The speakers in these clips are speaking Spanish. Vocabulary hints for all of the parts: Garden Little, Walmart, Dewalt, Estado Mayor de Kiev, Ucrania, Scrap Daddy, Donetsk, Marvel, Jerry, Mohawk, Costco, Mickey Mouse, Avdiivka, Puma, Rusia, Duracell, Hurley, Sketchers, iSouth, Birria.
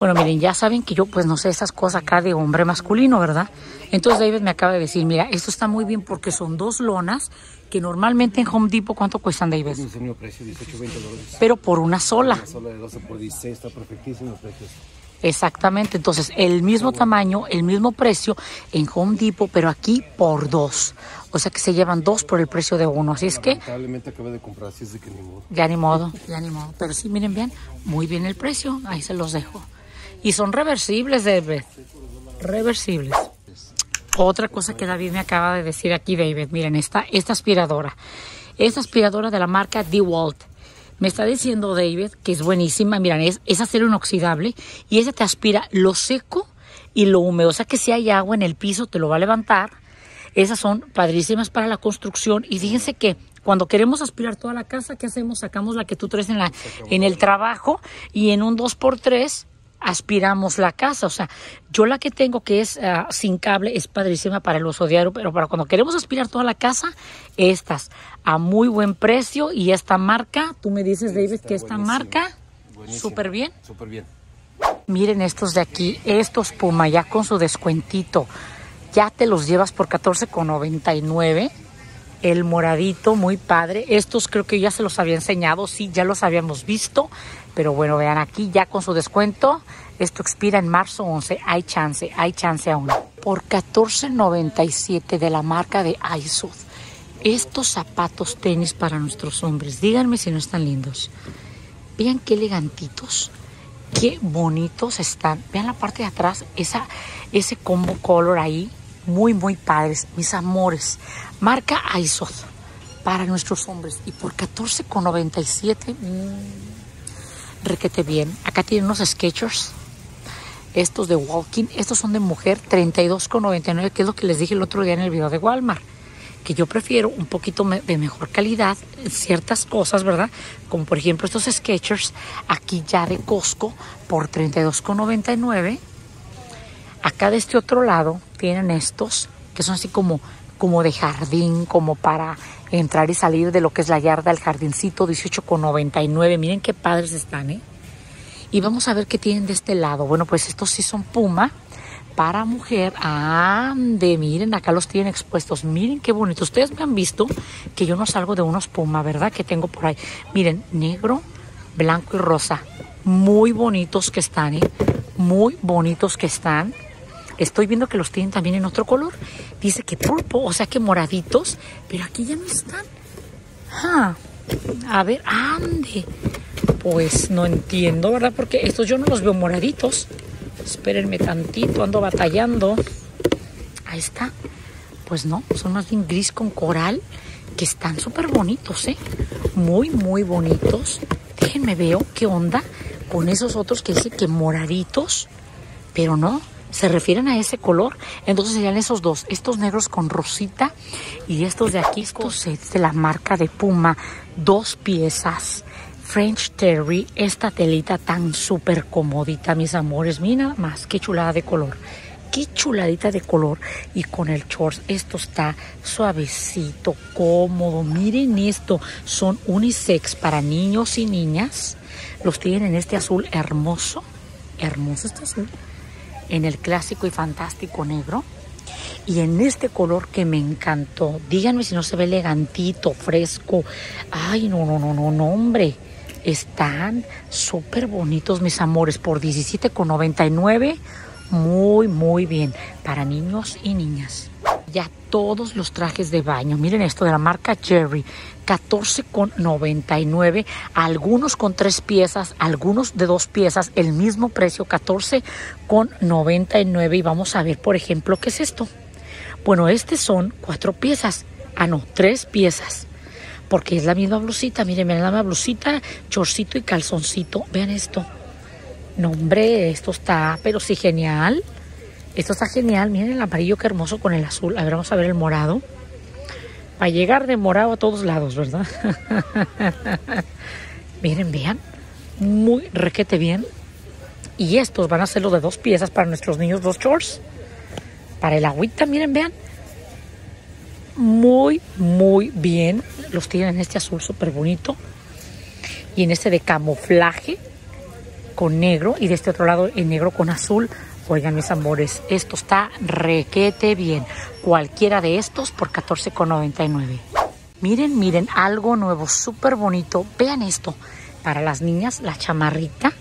Bueno, miren, ya saben que yo pues no sé esas cosas acá de hombre masculino, ¿verdad? Entonces David me acaba de decir, mira, esto está muy bien porque son dos lonas que normalmente en Home Depot, ¿cuánto cuestan, David? Es el mismo precio, $18, $20. Pero por una sola. Una sola de 12 por 16, está perfectísimo el precio. Exactamente, entonces el mismo tamaño, el mismo precio en Home Depot, pero aquí por dos. O sea que se llevan dos por el precio de uno, así es que... Lamentablemente acabé de comprar, así es de que ni modo. Ya ni modo, ya ni modo. Pero sí, miren, vean, muy bien el precio, ahí se los dejo. Y son reversibles, David. Reversibles. Otra cosa que David me acaba de decir aquí, David. Miren, esta aspiradora. Esta aspiradora de la marca Dewalt. Me está diciendo, David, que es buenísima. Miren, es acero inoxidable. Y esa te aspira lo seco y lo húmedo. O sea que si hay agua en el piso, te lo va a levantar. Esas son padrísimas para la construcción. Y fíjense que cuando queremos aspirar toda la casa, ¿qué hacemos? Sacamos la que tú traes en el trabajo. Y en un 2x3... aspiramos la casa. O sea, yo la que tengo, que es sin cable, es padrísima para el uso diario, pero para cuando queremos aspirar toda la casa, estas a muy buen precio. Y esta marca, tú me dices, David, está que esta marca, súper bien. Súper bien. Miren estos de aquí, estos Puma, ya con su descuentito, ya te los llevas por $14.99. El moradito, muy padre. Estos creo que ya se los había enseñado. Sí, ya los habíamos visto. Pero bueno, vean aquí, ya con su descuento. Esto expira en marzo 11. Hay chance aún. Por $14.97 de la marca de iSouth. Estos zapatos tenis para nuestros hombres. Díganme si no están lindos. Vean qué elegantitos. Qué bonitos están. Vean la parte de atrás. Ese combo color ahí. Muy, muy padres, mis amores. Marca iSouth para nuestros hombres. Y por $14.97, requete bien. Acá tienen unos Sketchers. Estos de Walking. Estos son de mujer, $32.99, que es lo que les dije el otro día en el video de Walmart. Que yo prefiero un poquito de mejor calidad ciertas cosas, ¿verdad? Como por ejemplo estos Sketchers, aquí ya de Costco, por $32.99. Acá de este otro lado tienen estos que son así como de jardín, como para entrar y salir de lo que es la yarda, el jardincito, $18.99. Miren qué padres están, ¿eh? Y vamos a ver qué tienen de este lado. Bueno, pues estos sí son Puma para mujer. Ande, miren, acá los tienen expuestos. Miren qué bonito. Ustedes me han visto que yo no salgo de unos Puma, ¿verdad? Que tengo por ahí. Miren, negro, blanco y rosa. Muy bonitos que están, ¿eh? Muy bonitos que están. Estoy viendo que los tienen también en otro color. Dice que pulpo, o sea que moraditos. Pero aquí ya no están. A ver, ande. Pues no entiendo, ¿verdad? Porque estos yo no los veo moraditos. Espérenme tantito, ando batallando. Ahí está. Pues no, son más bien gris con coral. Que están súper bonitos, ¿eh? Muy, muy bonitos. Déjenme veo qué onda con esos otros que dicen que moraditos. Pero no. Se refieren a ese color. Entonces serían esos dos, estos negros con rosita y estos de aquí, estos sets de la marca de Puma, 2 piezas, French Terry, esta telita tan súper comodita, mis amores. Mira nada más, qué chulada de color, qué chuladita de color. Y con el shorts, esto está suavecito, cómodo. Miren esto, son unisex para niños y niñas. Los tienen en este azul hermoso, hermoso este azul. En el clásico y fantástico negro. Y en este color que me encantó. Díganme si no se ve elegantito, fresco. Ay, no, no, no, no, no, hombre. Están súper bonitos, mis amores. Por $17.99. Muy, muy bien. Para niños y niñas. Ya todos los trajes de baño. Miren esto de la marca Jerry. $14.99. Algunos con 3 piezas, algunos de 2 piezas. El mismo precio, $14.99. Y vamos a ver, por ejemplo, ¿qué es esto? Bueno, este son 4 piezas. Ah, no, 3 piezas. Porque es la misma blusita. Miren, vean la misma blusita, chorcito y calzoncito. Vean esto. No, hombre, esto está, pero sí, genial. Esto está genial. Miren el amarillo, qué hermoso con el azul. A ver, vamos a ver el morado. Para llegar de morado a todos lados, ¿verdad? Miren, vean. Muy requete bien. Y estos van a ser los de 2 piezas para nuestros niños, 2 shorts. Para el agüita, miren, vean. Muy, muy bien. Los tienen en este azul súper bonito. Y en este de camuflaje. con negro y de este otro lado en negro con azul. Oigan, mis amores, esto está requete bien. Cualquiera de estos por $14.99. Miren, miren, algo nuevo, súper bonito. Vean esto. Para las niñas, la chamarrita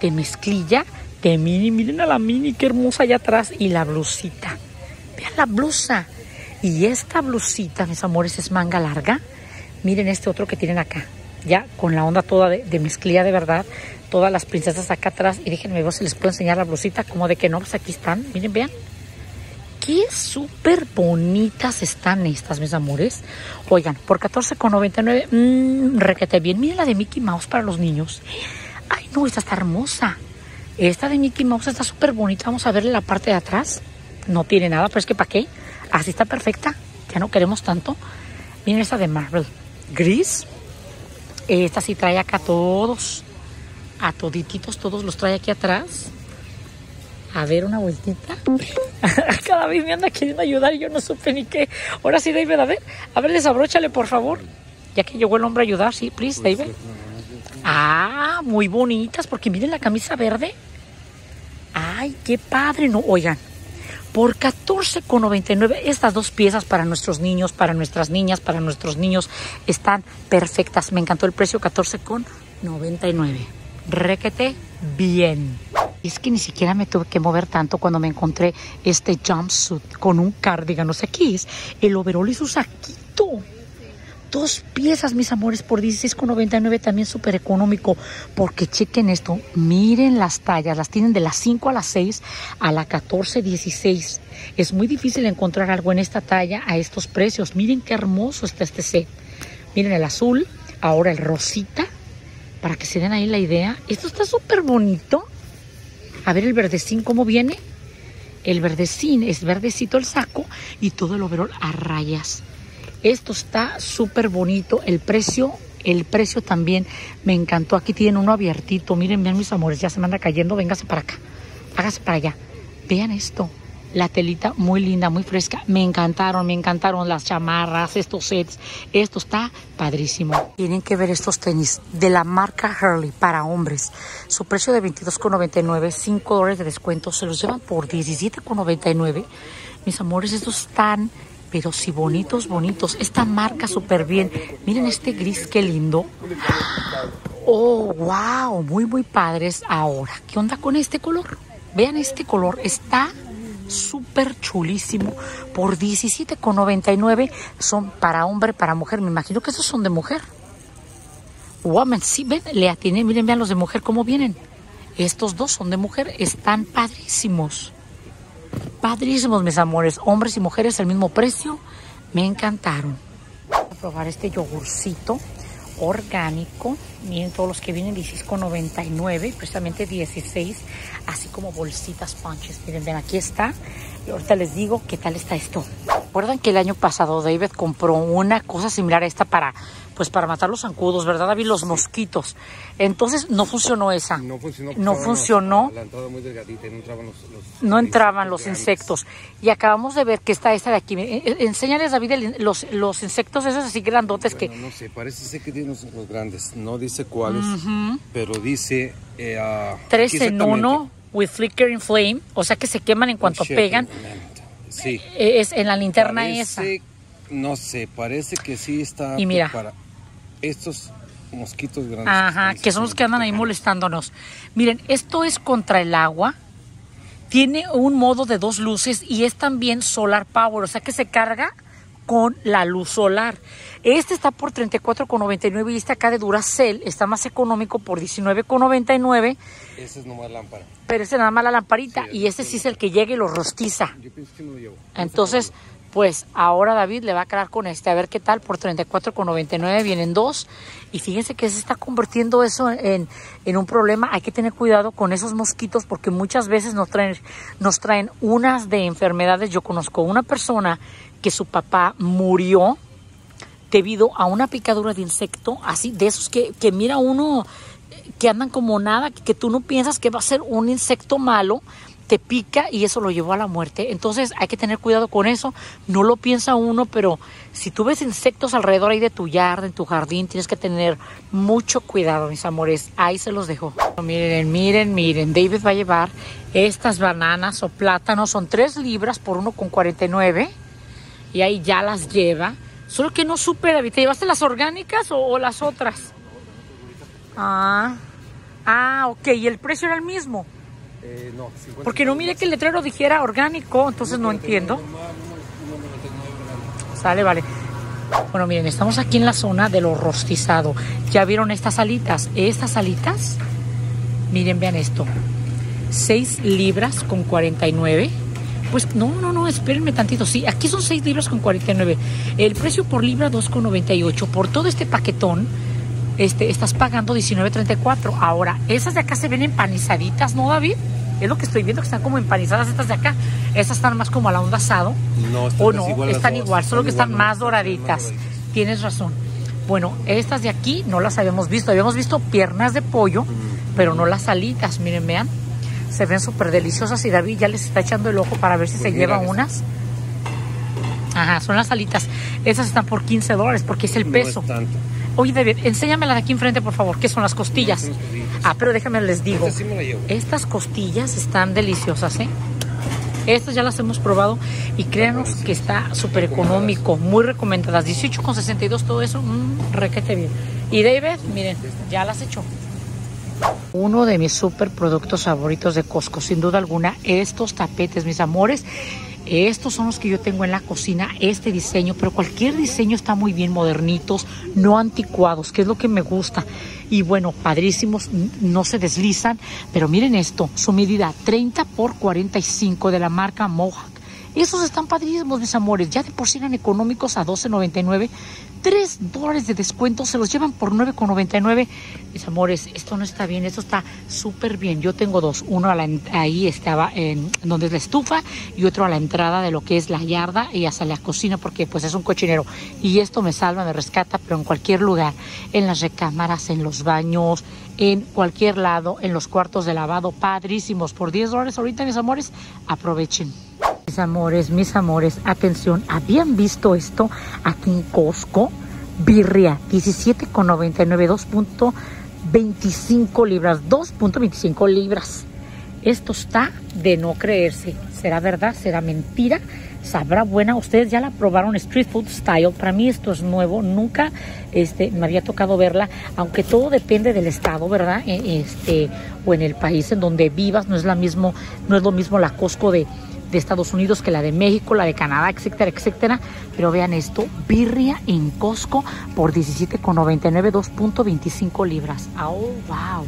de mezclilla de mini. Miren a la mini, qué hermosa allá atrás. Y la blusita. Vean la blusa. Y esta blusita, mis amores, es manga larga. Miren este otro que tienen acá. Ya con la onda toda de mezclilla de verdad. Todas las princesas acá atrás. Y déjenme ver si les puedo enseñar la blusita. Como de que no, pues aquí están. Miren, vean. Qué súper bonitas están estas, mis amores. Oigan, por $14.99. Requete bien. Miren la de Mickey Mouse para los niños. Ay, no, esta está hermosa. Esta de Mickey Mouse está súper bonita. Vamos a verle la parte de atrás. No tiene nada, pero es que ¿para qué? Así está perfecta. Ya no queremos tanto. Miren esta de Marvel. Gris. Esta sí trae acá todos. A todititos, todos los trae aquí atrás. A ver, una vueltita. Cada vez me anda queriendo ayudar y yo no supe ni qué. Ahora sí, David, a ver. A ver, desabróchale, por favor. Ya que llegó el hombre a ayudar. Sí, please, David. Ah, muy bonitas. Porque miren la camisa verde. Ay, qué padre. No, oigan. Por $14.99 estas dos piezas para nuestros niños, para nuestras niñas, para nuestros niños están perfectas. Me encantó el precio, $14.99. Requete bien. Es que ni siquiera me tuve que mover tanto cuando me encontré este jumpsuit con un cardigan. No sé qué es. El overol y su saquito. Dos piezas, mis amores, por $16.99, también súper económico, porque chequen esto, miren las tallas, las tienen de las 5 a las 6 a la 14, 16. Es muy difícil encontrar algo en esta talla a estos precios. Miren qué hermoso está este set. Miren el azul, ahora el rosita, para que se den ahí la idea. Esto está súper bonito. A ver el verdecín, ¿cómo viene? El verdecín, es verdecito el saco y todo el overol a rayas. Esto está súper bonito. El precio también me encantó. Aquí tienen uno abiertito. Miren, vean, mis amores, ya se me anda cayendo. Véngase para acá. Hágase para allá. Vean esto. La telita muy linda, muy fresca. Me encantaron las chamarras, estos sets. Esto está padrísimo. Tienen que ver estos tenis de la marca Hurley para hombres. Su precio de $22.99, $5 de descuento. Se los llevan por $17.99. Mis amores, estos están... pero sí, bonitos, bonitos. Esta marca súper bien. Miren este gris, qué lindo. Oh, wow. Muy, muy padres. Ahora, ¿qué onda con este color? Vean este color. Está súper chulísimo. Por $17.99. Son para hombre, para mujer. Me imagino que estos son de mujer. Woman, sí, ven, le atiné. Miren, vean los de mujer cómo vienen. Estos dos son de mujer. Están padrísimos. Padrísimos, mis amores, hombres y mujeres al mismo precio. Me encantaron. Voy a probar este yogurcito orgánico. Miren todos los que vienen, $16.99, precisamente 16, así como bolsitas, punches. Miren, ven, aquí está. Y ahorita les digo qué tal está esto. ¿Recuerdan que el año pasado David compró una cosa similar a esta para, pues, para matar los zancudos, ¿verdad, David? Los mosquitos. Entonces no funcionó esa. No funcionó. Muy delgadita y no entraban los insectos. Y acabamos de ver que está esta de aquí. Enséñales, David, los insectos esos así grandotes, bueno, que... no sé, parece ser que tienen los grandes. No dice cuáles, pero dice... 3 en 1, with flickering flame. O sea que se queman en cuanto pegan. Sí. Es en la linterna parece, esa. No sé, parece que sí está... Y mira. Para estos mosquitos grandes. Ajá, que son los que andan ahí molestándonos. Miren, esto es contra el agua. Tiene un modo de 2 luces y es también solar power. O sea que se carga con la luz solar. Este está por $34.99 y este acá de Duracell está más económico por $19.99. Ese es nomás lámpara. Pero ese es nada más la lamparita, sí, y este sí es el que llega y lo rostiza. Yo pienso que no lo llevo. Entonces, pues ahora David le va a cargar con este. A ver qué tal, por $34.99 vienen 2. Y fíjense que se está convirtiendo eso en un problema. Hay que tener cuidado con esos mosquitos porque muchas veces nos traen unas de enfermedades. Yo conozco una persona que su papá murió debido a una picadura de insecto, así de esos que mira uno, que andan como nada, que tú no piensas que va a ser un insecto malo, te pica y eso lo llevó a la muerte. Entonces hay que tener cuidado con eso. No lo piensa uno, pero si tú ves insectos alrededor ahí de tu yarda, en tu jardín, tienes que tener mucho cuidado, mis amores. Ahí se los dejo. Miren, miren, miren. David va a llevar estas bananas o plátanos. Son 3 libras por 1,49. Y ahí ya las lleva. Solo que no supe, David. ¿Te llevaste las orgánicas o las otras? Ok. ¿Y el precio era el mismo? No, 50. Porque no miré que el letrero dijera orgánico, entonces no entiendo. Sale, vale. Bueno, miren, estamos aquí en la zona de lo rostizado. ¿Ya vieron estas alitas? Estas alitas, miren, vean esto. 6 libras con 49. Pues no, espérenme tantito. Sí, aquí son 6 libras con 49. El precio por libra 2,98. Por todo este paquetón estás pagando $19.34. Ahora, esas de acá se ven empanizaditas, ¿no, David? Es lo que estoy viendo, que están como empanizadas estas de acá. Estas están más como a la onda asado. No, están igual, solo que están más doraditas. Tienes razón. Bueno, estas de aquí no las habíamos visto. Habíamos visto piernas de pollo, pero no las alitas. Miren, vean. Se ven súper deliciosas y David ya les está echando el ojo para ver si pues se lleva unas. Ajá, son las alitas. Esas están por $15 porque es el peso. No es tanto. Oye, David, enséñamela de aquí enfrente, por favor, que son las costillas. Pero déjame les digo. Esta sí me la llevo. Estas costillas están deliciosas, ¿eh? Estas ya las hemos probado y créanos que está súper económico, muy recomendadas. 18,62, todo eso, requete bien. Y David, miren, ya las echó. Uno de mis súper productos favoritos de Costco, sin duda alguna, estos tapetes, mis amores. Estos son los que yo tengo en la cocina, este diseño, pero cualquier diseño está muy bien, modernitos, no anticuados, que es lo que me gusta. Y bueno, padrísimos, no se deslizan, pero miren esto, su medida 30 por 45, de la marca Mohawk. Esos están padrísimos, mis amores, ya de por sí eran económicos a $12.99, $3 de descuento, se los llevan por $9.99. Mis amores, esto no está bien, esto está súper bien. Yo tengo dos, uno ahí estaba en donde es la estufa y otro a la entrada de lo que es la yarda y hasta la cocina, porque pues es un cochinero. Y esto me salva, me rescata, pero en cualquier lugar, en las recámaras, en los baños, en cualquier lado, en los cuartos de lavado, padrísimos. Por $10 ahorita, mis amores, aprovechen. Mis amores, atención, ¿habían visto esto aquí en Costco? Birria, 17,99, 2.25 libras, 2.25 libras. Esto está de no creerse. ¿Será verdad? ¿Será mentira? ¿Sabrá buena? Ustedes ya la probaron, Street Food Style. Para mí esto es nuevo, nunca me había tocado verla, aunque todo depende del estado, ¿verdad? O en el país en donde vivas, no es lo mismo la Costco de Estados Unidos que la de México, la de Canadá, etcétera, etcétera. Pero vean esto, birria en Costco por 17,99, 2.25 libras. ¡Oh, wow!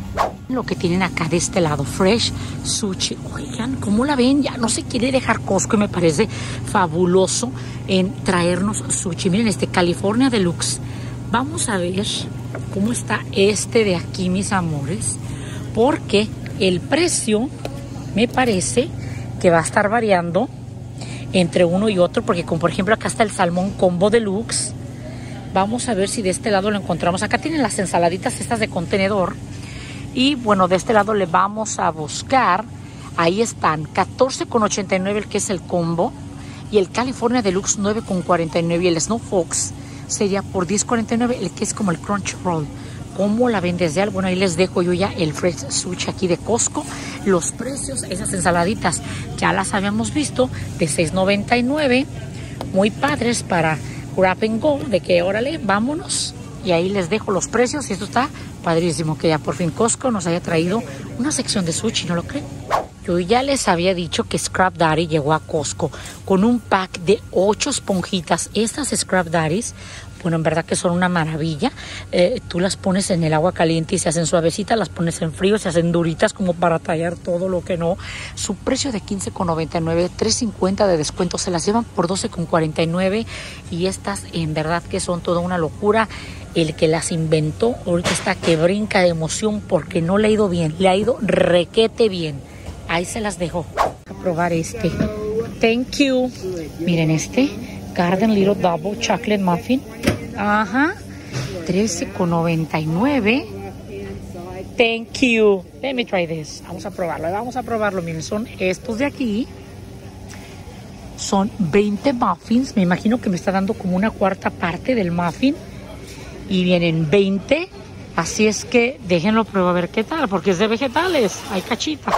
Lo que tienen acá de este lado, fresh sushi. Oigan, ¿cómo la ven? Ya no se quiere dejar Costco y me parece fabuloso en traernos sushi. Miren este, California Deluxe. Vamos a ver cómo está este de aquí, mis amores, porque el precio me parece que va a estar variando entre uno y otro, porque como por ejemplo acá está el salmón combo deluxe. Vamos a ver si de este lado lo encontramos. Acá tienen las ensaladitas estas de contenedor y bueno, de este lado le vamos a buscar. Ahí están, 14,89 el que es el combo, y el California Deluxe 9,49, y el Snow Fox sería por 10,49 el que es como el Crunch Roll. ¿Cómo la ven desde algo? Bueno, ahí les dejo yo ya el fresh sushi aquí de Costco. Los precios, esas ensaladitas, ya las habíamos visto, de $6.99. Muy padres para grab and go, de que órale, vámonos. Y ahí les dejo los precios y esto está padrísimo, que ya por fin Costco nos haya traído una sección de sushi, ¿no lo creen? Yo ya les había dicho que Scrap Daddy llegó a Costco con un pack de 8 esponjitas. Estas Scrap Daddies, bueno, en verdad que son una maravilla. Tú las pones en el agua caliente y se hacen suavecitas, las pones en frío, se hacen duritas como para tallar todo lo que no. Su precio de $15.99, $3.50 de descuento, se las llevan por $12.49 y estas en verdad que son toda una locura. El que las inventó ahorita está que brinca de emoción porque no le ha ido bien, le ha ido requete bien. Ahí se las dejo. A probar este. Thank you. Miren este, Garden Little Double Chocolate Muffin. Ajá, $13.99. Thank you. Let me try this. Vamos a probarlo. Vamos a probarlo. Miren, son estos de aquí. Son 20 muffins. Me imagino que me está dando como una cuarta parte del muffin. Y vienen 20. Así es que déjenlo probar a ver qué tal. Porque es de vegetales. Hay cachita.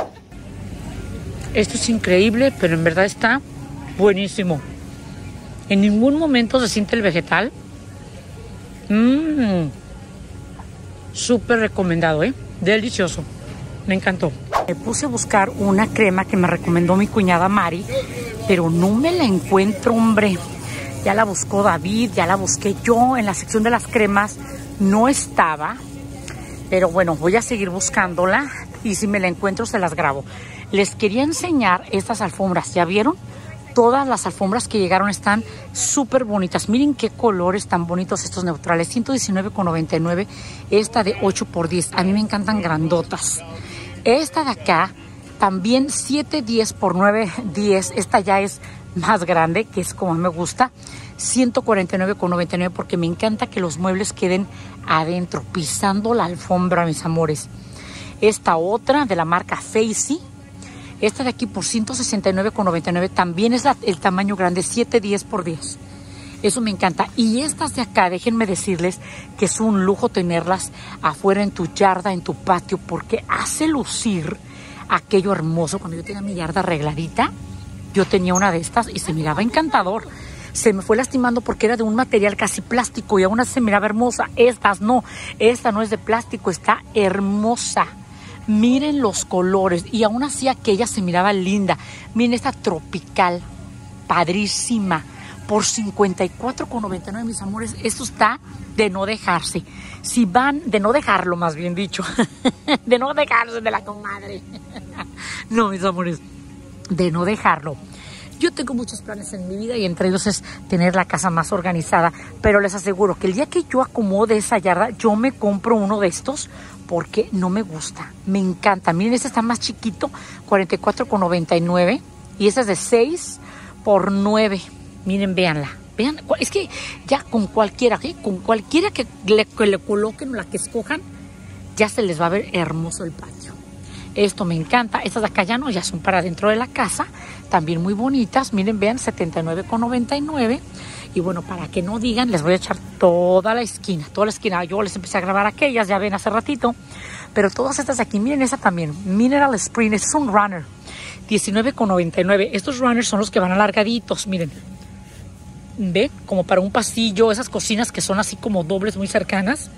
Esto es increíble, pero en verdad está buenísimo. En ningún momento se siente el vegetal. Súper recomendado, ¿eh? Delicioso. Me encantó. Me puse a buscar una crema que me recomendó mi cuñada Mari, pero no me la encuentro, hombre. Ya la buscó David, ya la busqué yo. En la sección de las cremas no estaba. Pero bueno, voy a seguir buscándola y si me la encuentro se las grabo. Les quería enseñar estas alfombras. ¿Ya vieron? Todas las alfombras que llegaron están súper bonitas. Miren qué colores tan bonitos estos neutrales. $119.99. Esta de 8x10. A mí me encantan grandotas. Esta de acá también 7, 10 por 9, 10. Esta ya es más grande, que es como me gusta. $149.99 porque me encanta que los muebles queden adentro, pisando la alfombra, mis amores. Esta otra de la marca Facey. Esta de aquí por $169.99 también es el tamaño grande, 7, 10 por 10. Eso me encanta. Y estas de acá, déjenme decirles que es un lujo tenerlas afuera en tu yarda, en tu patio, porque hace lucir aquello hermoso. Cuando yo tenía mi yarda arregladita, yo tenía una de estas y se miraba encantador. Se me fue lastimando porque era de un material casi plástico y aún así se miraba hermosa. Estas no, esta no es de plástico, está hermosa. Miren los colores. Y aún así aquella se miraba linda. Miren esta tropical, padrísima, por $54.99, mis amores. Esto está de no dejarse. Si van, de no dejarlo, más bien dicho. De no dejarse de la comadre. No, mis amores, de no dejarlo. Yo tengo muchos planes en mi vida y entre ellos es tener la casa más organizada. Pero les aseguro que el día que yo acomode esa yarda, yo me compro uno de estos porque no me gusta. Me encanta. Miren, este está más chiquito, $44.99. Y esta es de 6 por 9. Miren, véanla. Vean, es que ya con cualquiera que le coloquen o la que escojan, ya se les va a ver hermoso el patio. Esto me encanta. Estas de acá ya no, ya son para dentro de la casa. También muy bonitas. Miren, vean, $79.99. Y bueno, para que no digan, les voy a echar toda la esquina. Toda la esquina. Yo les empecé a grabar aquellas, ya ven, hace ratito. Pero todas estas de aquí, miren esa también. Mineral Spring. Este es un runner. $19.99. Estos runners son los que van alargaditos, miren. ¿Ven? Como para un pasillo. Esas cocinas que son así como dobles, muy cercanas.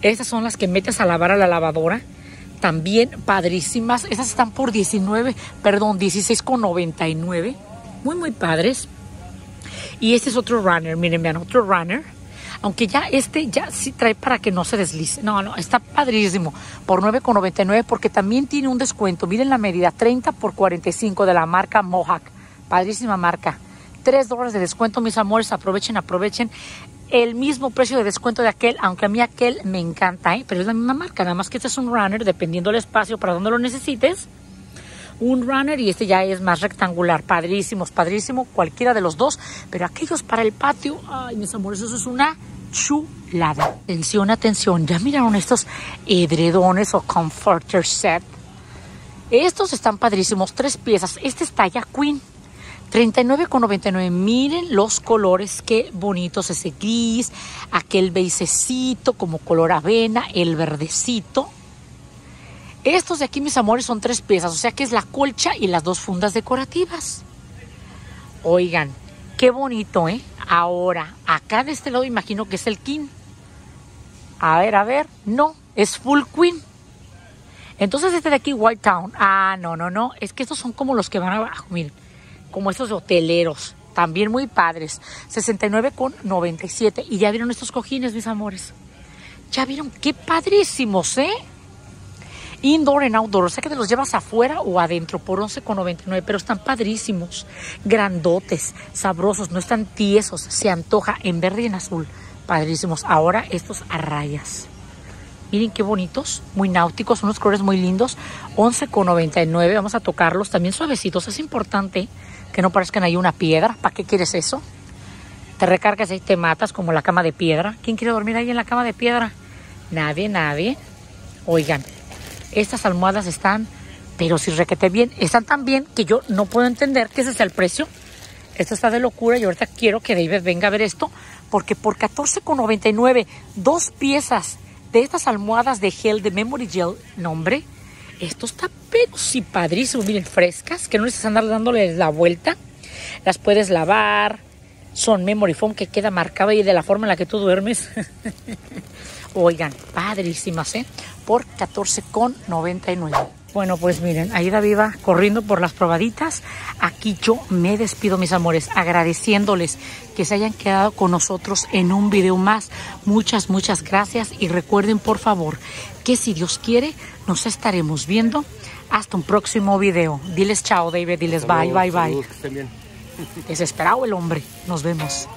Estas son las que metes a lavar a la lavadora. También padrísimas. Esas están por $16.99. Muy, muy padres. Y este es otro runner. Miren, vean, otro runner. Aunque ya este ya sí trae para que no se deslice. No, no, está padrísimo. Por $9.99 porque también tiene un descuento. Miren la medida, 30 por 45 de la marca Mohawk. Padrísima marca. $3 de descuento, mis amores. Aprovechen, aprovechen. El mismo precio de descuento de aquel, aunque a mí aquel me encanta, ¿eh? Pero es la misma marca, nada más que este es un runner, dependiendo del espacio para donde lo necesites. Un runner y este ya es más rectangular, padrísimo, cualquiera de los dos, pero aquellos para el patio, ay, mis amores, eso es una chulada. Atención, atención, ya miraron estos edredones o comforter set. Estos están padrísimos, 3 piezas, este es talla queen. $39.99, miren los colores, qué bonitos, ese gris, aquel beisecito como color avena, el verdecito. Estos de aquí, mis amores, son 3 piezas, o sea que es la colcha y las 2 fundas decorativas. Oigan, qué bonito, ¿eh? Ahora, acá de este lado imagino que es el king. A ver, no, es full queen. Entonces este de aquí, White Town, ah, no, es que estos son como los que van abajo, miren. Como estos de hoteleros, también muy padres, $69.97. Y ya vieron estos cojines, mis amores. Ya vieron, qué padrísimos, ¿eh? Indoor and outdoor, o sea que te los llevas afuera o adentro por $11.99, pero están padrísimos, grandotes, sabrosos, no están tiesos, se antoja en verde y en azul, padrísimos. Ahora estos a rayas. Miren qué bonitos, muy náuticos, unos colores muy lindos, $11.99, vamos a tocarlos, también suavecitos, es importante que no parezcan ahí una piedra, ¿para qué quieres eso? Te recargas y te matas como la cama de piedra, ¿quién quiere dormir ahí en la cama de piedra? Nadie, nadie, Oigan, estas almohadas están, pero si requete bien, están tan bien que yo no puedo entender que ese sea el precio. Esto está de locura y ahorita quiero que David venga a ver esto, porque por $14.99 dos piezas de estas almohadas de gel, de memory gel, nombre, esto está pero sí padrísimo. Miren, frescas, que no les están dándoles la vuelta, las puedes lavar, son memory foam que queda marcada y de la forma en la que tú duermes. Oigan, padrísimas, ¿eh? Por $14.99. Bueno, pues miren, ahí David va corriendo por las probaditas. Aquí yo me despido, mis amores, agradeciéndoles que se hayan quedado con nosotros en un video más. Muchas, muchas gracias. Y recuerden, por favor, que si Dios quiere, nos estaremos viendo hasta un próximo video. Diles chao, David. Diles saludos, bye, bye, bye. Saludos, que estén bien. Desesperado el hombre. Nos vemos.